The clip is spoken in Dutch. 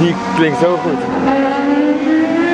Die klinkt zo goed.